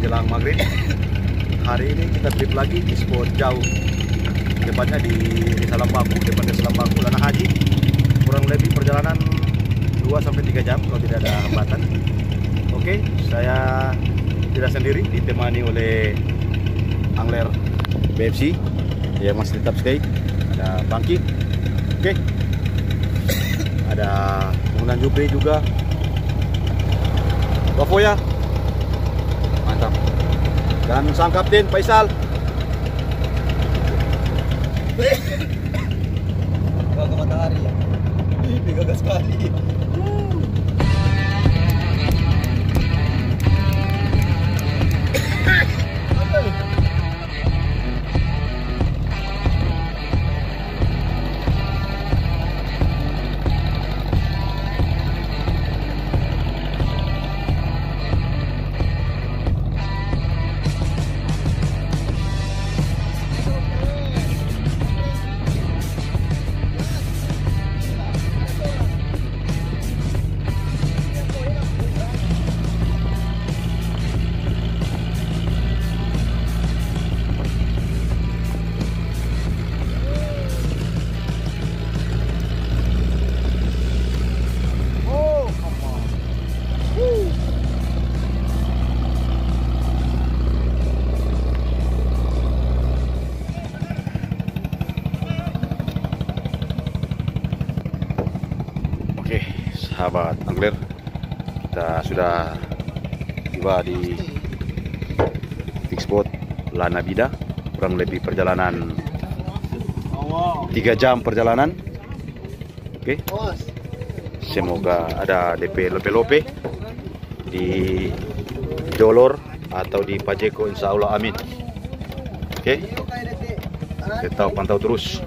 menjelang maghrib. Hari ini kita trip lagi di spot jauh, tepatnya di Salambaku, depan dari Salambaku Lanah Haji. Kurang lebih perjalanan 2-3 jam kalau tidak ada hambatan. Oke, saya tidak sendiri, ditemani oleh angler BFC yang masih tetap stay. Ada Bangki, oke, ada Penggunaan Jupri juga, Bafoya, mantap, dan sang kapten Faisal. Bagus matahari ya, ini gagah sekali. Sahabat angler, kita sudah tiba di fix spot Lanah Bida. Kurang lebih perjalanan 3 jam perjalanan. Oke, semoga ada DP lope-lope di Dolor atau di Pajeko, insya Allah, amin. Oke, kita pantau terus.